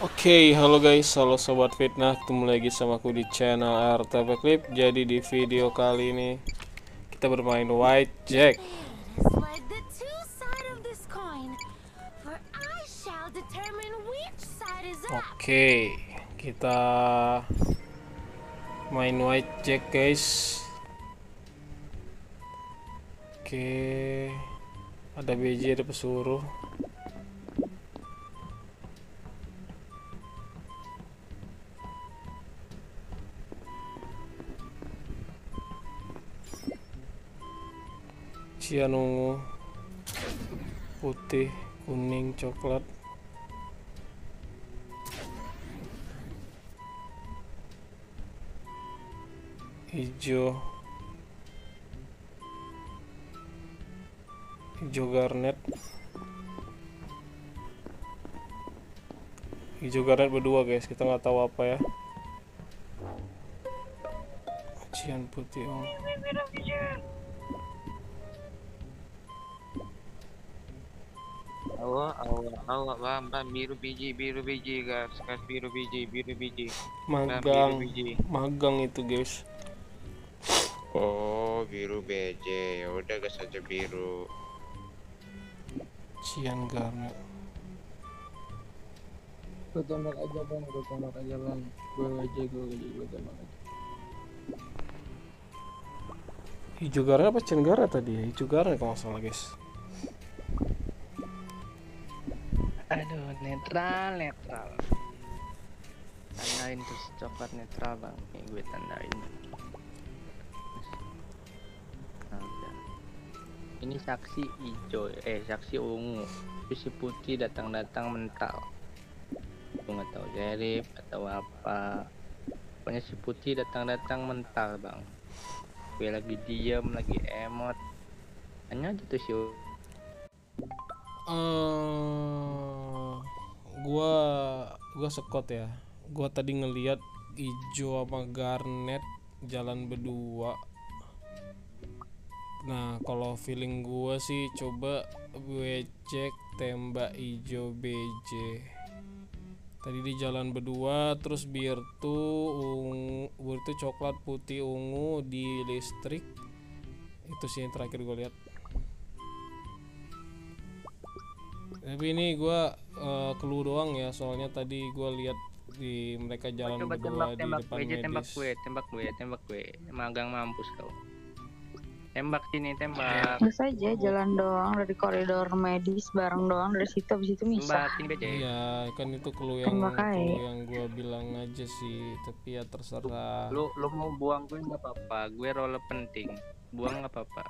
Oke, halo guys, halo sobat fitnah, ketemu lagi sama aku di channel RTP Clip. Jadi di video kali ini kita bermain Whitejack. Oke, kita main Whitejack guys. Oke, ada BJ, ada pesuruh. Sia nungu, putih, kuning, coklat. Hijau. Hijau garnet. Hijau garnet berdua guys, kita nggak tahu apa ya. Cian putih om. Awak bamba biru biji guys, biru biji. Magang itu guys. Oh biru BJ, ya udah gas aja biru. Cian garnet. Gue tembak aja bang. Gue tembak aja. Hijau garnet apa cian garnet tadi? Hijau garnet kalau salah guys. Aduh, netral. Tandain terus coklat netral bang, ini gue tandain. Ini saksi hijau, saksi ungu, terus si putih datang mental. Gue nggak tahu jerif atau apa. Pokoknya si putih datang mental bang. Gue lagi diam, lagi emot. Hanya gitu sih. Gua sekot ya. Gua tadi ngelihat hijau sama garnet jalan berdua. Nah, kalau feeling gua sih coba gue cek tembak hijau BJ. Tadi di jalan berdua, terus biru tuh coklat, putih, ungu di listrik. Itu sih yang terakhir gue lihat. Tapi ini gue clue doang ya, soalnya tadi gue lihat di mereka jalan berdua di depan medis. Tembak gue, magang mampus kau. Tembak sini, tembak. Terus aja jalan doang dari koridor medis bareng doang, dari situ abis itu misah. Iya, kan itu clue yang gue bilang aja sih, tapi ya terserah. Lu mau buang gue nggak apa-apa, gue role penting, buang nggak apa-apa.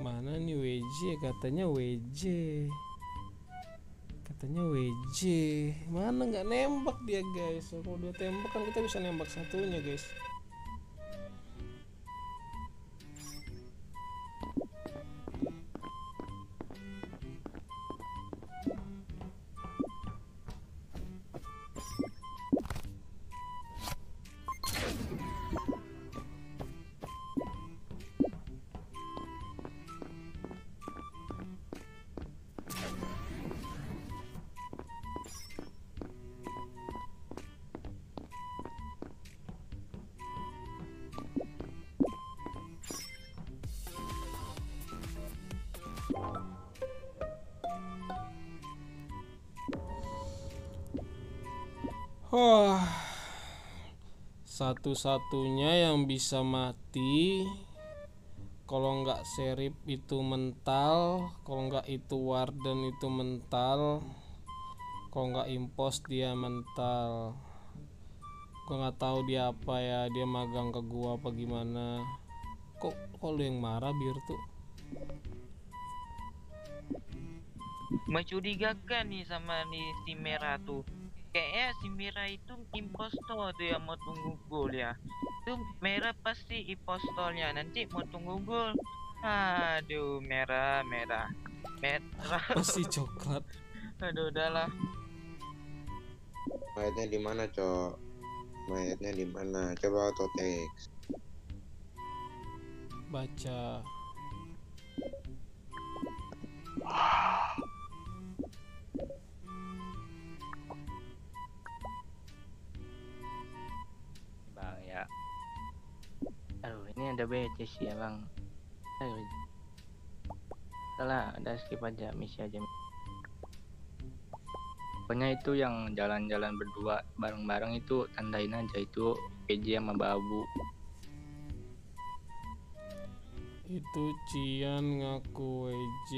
Mana nih WJ? Katanya WJ. Mana nggak nembak dia guys? Kalau dia tembak kan kita bisa nembak satunya guys. Oh, satu-satunya yang bisa mati kalau nggak serif itu mental, kalau nggak itu warden itu mental, kalau nggak impos dia mental. Gue nggak tahu dia apa ya, dia magang ke gua apa gimana. Kok lu yang marah bir tuh? Mencurigakan nih sama nih si merah tuh. Kayaknya si merah itu impostor tuh yang mau tunggu gol ya. Itu merah pasti impostornya, nanti mau tunggu gol. Aduh merah. Pasti coklat. Aduh udahlah. Mayatnya di mana, Cok? Mayatnya di mana? Coba auto text. Baca. Bang ya. Aduh, ini ada BC sih ya, Bang. Ayo. Salah, ada skip aja, misi aja. Pokoknya itu yang jalan-jalan berdua bareng-bareng itu tandain aja itu PJ sama Babu. Itu Cian ngaku WJ.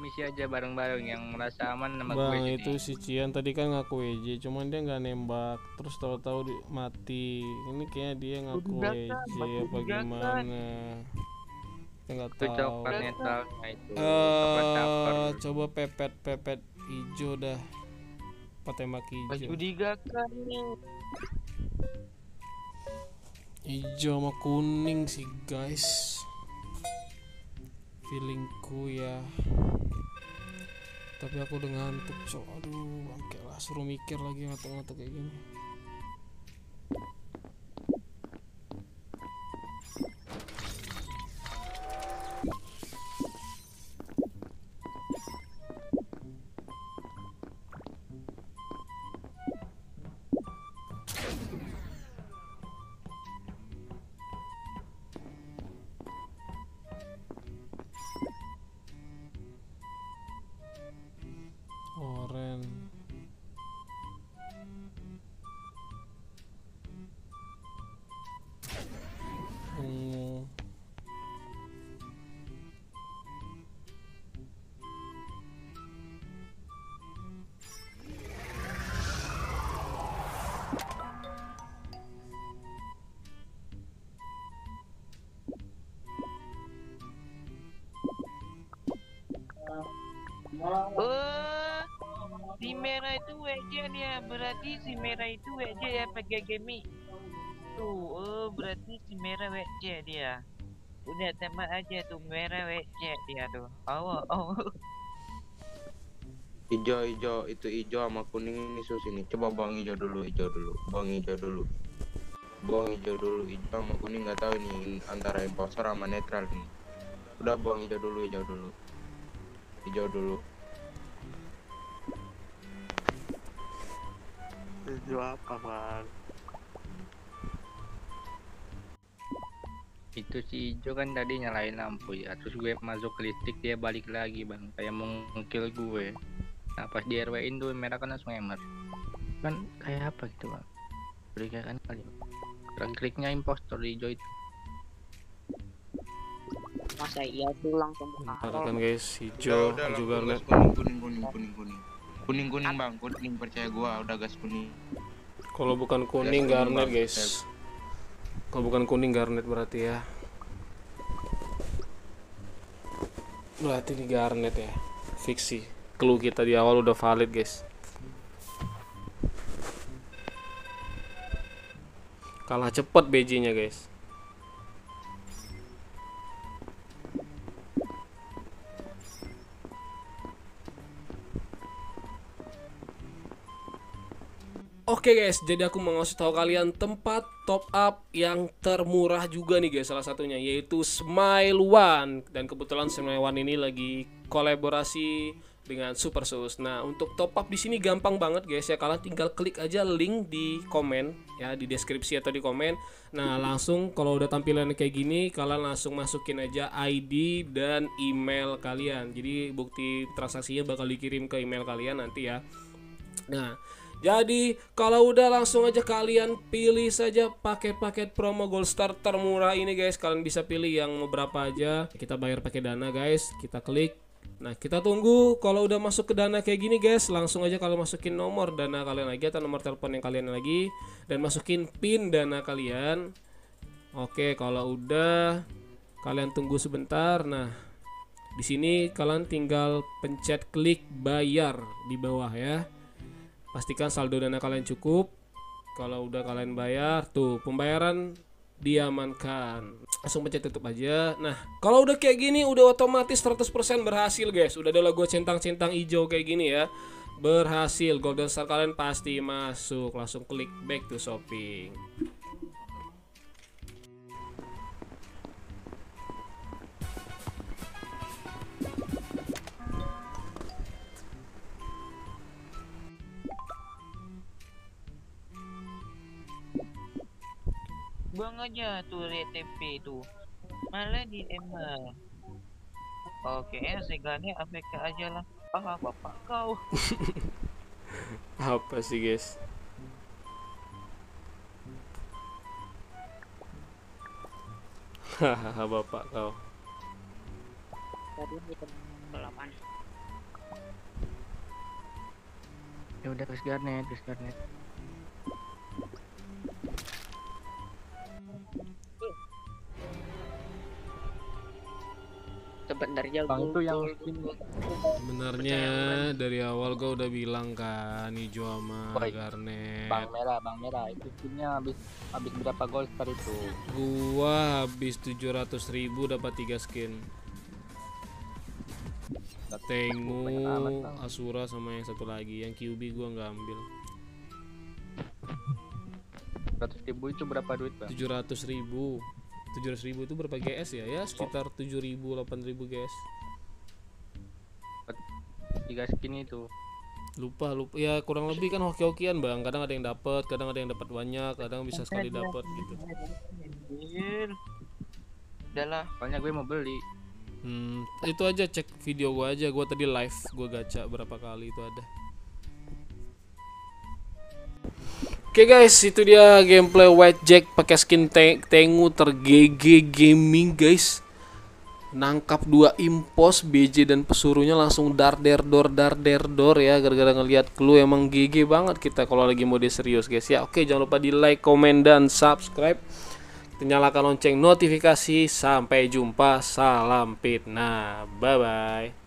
Misi aja bareng-bareng yang merasa aman sama Bang, gue. Bang itu si Cian tadi kan ngaku WJ, cuman dia nggak nembak, terus tahu-tahu mati. Ini kayaknya dia ngaku WJ apa gimana? Enggak tahu. Coba pepet-pepet hijau dah, petembak hijau. Curigakan nih. Hijau sama kuning sih guys, feelingku ya. Tapi aku udah ngantuk cok, aduh, bangke lah, suruh mikir lagi ngantuk-ngantuk kayak gini. Si merah itu WJ ya, berarti si merah itu WJ ya pakai gaming. Tuh, berarti si merah WJ dia. Udah tembak aja tuh merah WJ dia tuh. Oh. Hijau itu hijau sama kuning ini sus ini. Coba bang hijau dulu. Bang hijau dulu. Hijau sama kuning nggak tahu ini antara imposter sama netral nih. Udah bang hijau dulu. Hijau apa man? Itu si hijau kan tadi nyalain lampu ya, terus gue masuk ke listrik dia balik lagi bang, kayak mengkil gue. Nah pas di RW-in tuh merah kan langsung emer. Kan kayak apa gitu bang? Berikan kali. Klik-kliknya impostor di hijau itu. Masa iya tuh langsung kan guys, hijau udah, juga lihat kuning bang, kuning percaya gua udah gas kuning. Kalau bukan kuning garnet guys, kalau bukan kuning garnet berarti ya, berarti di garnet ya, fiksi. Clue kita di awal udah valid guys. Kalah cepet BJ-nya guys. Oke guys, jadi aku mau ngasih tahu kalian tempat top up yang termurah juga nih guys, salah satunya yaitu Smile One. Dan kebetulan Smile One ini lagi kolaborasi dengan Super Sus. Nah, untuk top up di sini gampang banget guys ya, kalian tinggal klik aja link di komen ya, di deskripsi atau di komen. Nah, langsung kalau udah tampilan kayak gini, kalian langsung masukin aja ID dan email kalian. Jadi bukti transaksinya bakal dikirim ke email kalian nanti ya. Nah, jadi kalau udah langsung aja kalian pilih saja paket-paket promo Goldstar termurah ini guys. Kalian bisa pilih yang beberapa aja. Kita bayar pakai Dana guys. Kita klik. Nah kita tunggu kalau udah masuk ke Dana kayak gini guys. Langsung aja kalian masukin nomor Dana kalian lagi atau nomor telepon yang kalian lagi. Dan masukin PIN Dana kalian. Oke kalau udah kalian tunggu sebentar. Nah di sini kalian tinggal pencet klik bayar di bawah ya. Pastikan saldo Dana kalian cukup. Kalau udah kalian bayar, tuh pembayaran diamankan. Langsung pencet tutup aja. Nah, kalau udah kayak gini udah otomatis 100% berhasil guys. Udah ada logo centang-centang hijau kayak gini ya. berhasil. Goldstar kalian pasti masuk. Langsung klik back to shopping. Buang aja tuh RTP itu, malah di email. Oke, seganya APK aja lah. Ah, bapak kau. Apa sih guys? Hahaha. Bapak kau. Tadi di kelapan. Ya udah terus garnet, terus garnet. Sebenarnya itu yang sebenarnya dari awal gue udah bilang kan, hijau sama garnet. Bang merah itu skinnya habis berapa Goldstar itu? Gua habis 700.000 dapat 3 skin. Tengu, Asura sama yang satu lagi, yang QB gua nggak ambil. 700.000 itu berapa duit bang? 700.000 itu berapa GS ya? Ya sekitar 7.000-8.000 GS. 3 skin itu. Lupa ya, kurang lebih kan hoki-hokian bang. Kadang ada yang dapat, kadang ada yang dapat banyak, kadang bisa sekali dapat gitu. Udahlah, banyak gue mau beli. Itu aja, cek video gue aja. Gue tadi live, gue gacha berapa kali itu ada. Oke guys, itu dia gameplay Whitejack pakai skin Tengu ter GG Gaming guys. Nangkap 2 impos, BJ dan pesuruhnya langsung dar der dor ya, gara-gara ngelihat clue. Emang GG banget kita kalau lagi mode serius guys ya. Oke, jangan lupa di like, komen dan subscribe. Nyalakan lonceng notifikasi. Sampai jumpa, salam fitnah. Bye bye.